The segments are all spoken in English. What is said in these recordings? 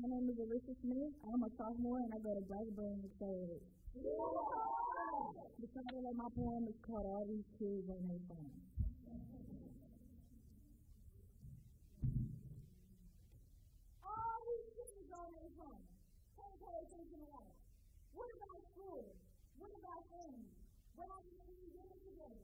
My name is Alicia Smith. I'm a sophomore and I go to Blackburn in the third. The title of my poem is called All These Kids on Their Phones. All these kids on their phones. Can't pay attention at all. What about school? What about family? What are you going to do today?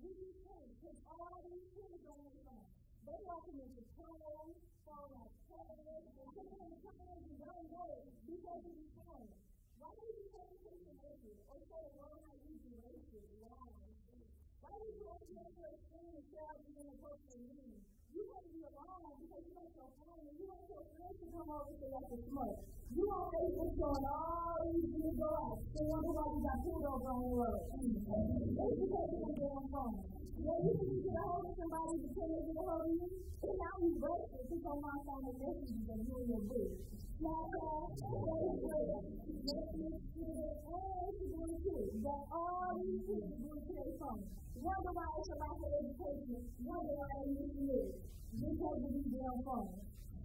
These kids, because all these kids on their phones. They walk in the phone, fall like clothes, and put them in the clothes and don't go because of the phone. Why do you take attention to it? Or say, why not use the races? Why do you always make your experience out of being a person mean? You want to be alive because you want your phone, and you want your friends to come over to like a smoke. You always just going all these big dogs. They wonder why you got pulled over on the road. It's because you don't get on phone. When you can get a hold of somebody to tell you to get a hold of you, it's not you breaking. It's on my phone that messages and you in your booth. Snapchat, Facebook, Netflix, Twitter, and what you're doing too. But all these things are doing to their phone. Wonder why it's about their education. Wonder why they need to live. Because of these damn phones.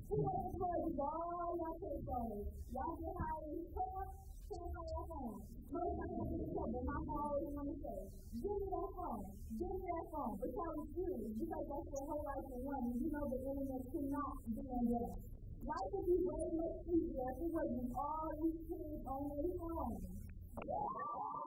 Who else told you all your cell phones? Y'all get high in your car, can't find your phone. Most of them get in trouble. My mom always wanted to say, give me that phone. Give me that phone. It's all serious. Because that's their whole life in one. You know the internet cannot be on that. Life would be way much easier if it wasn't all these things on their phones.